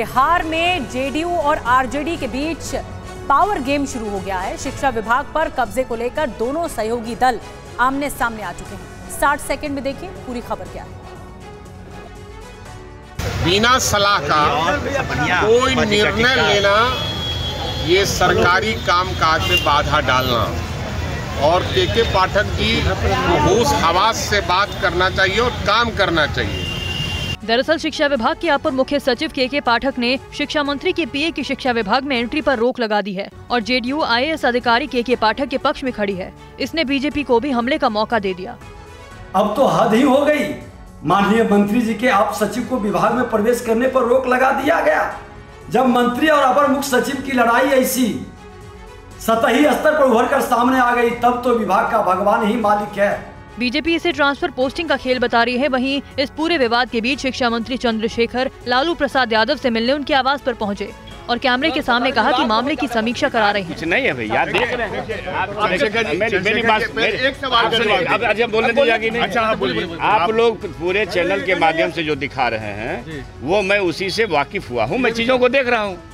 बिहार में जेडीयू और आरजेडी के बीच पावर गेम शुरू हो गया है। शिक्षा विभाग पर कब्जे को लेकर दोनों सहयोगी दल आमने सामने आ चुके हैं। 60 सेकंड में देखिए पूरी खबर क्या है। बिना सलाह का कोई निर्णय लेना, ये सरकारी कामकाज में बाधा डालना और के पाठक जी को होश हवास से बात करना चाहिए और काम करना चाहिए। दरअसल शिक्षा विभाग के अपर मुख्य सचिव के पाठक ने शिक्षा मंत्री के पीए की शिक्षा विभाग में एंट्री पर रोक लगा दी है और जेडीयू आईएएस अधिकारी के पाठक के पक्ष में खड़ी है। इसने बीजेपी को भी हमले का मौका दे दिया। अब तो हद ही हो गई। माननीय मंत्री जी के आप सचिव को विभाग में प्रवेश करने पर रोक लगा दिया गया। जब मंत्री और अपर मुख्य सचिव की लड़ाई ऐसी सतही स्तर पर उभर कर सामने आ गयी, तब तो विभाग का भगवान ही मालिक है। बीजेपी इसे ट्रांसफर पोस्टिंग का खेल बता रही है। वहीं इस पूरे विवाद के बीच शिक्षा मंत्री चंद्रशेखर लालू प्रसाद यादव से मिलने उनके आवास पर पहुंचे और कैमरे के सामने कहा कि मामले की समीक्षा करा रहे हैं। कुछ नहीं है भैया, देख रहे हैं। आप लोग पूरे चैनल के माध्यम से जो दिखा रहे हैं वो मैं उसी से वाकिफ हुआ हूँ, मैं चीजों को देख रहा हूँ।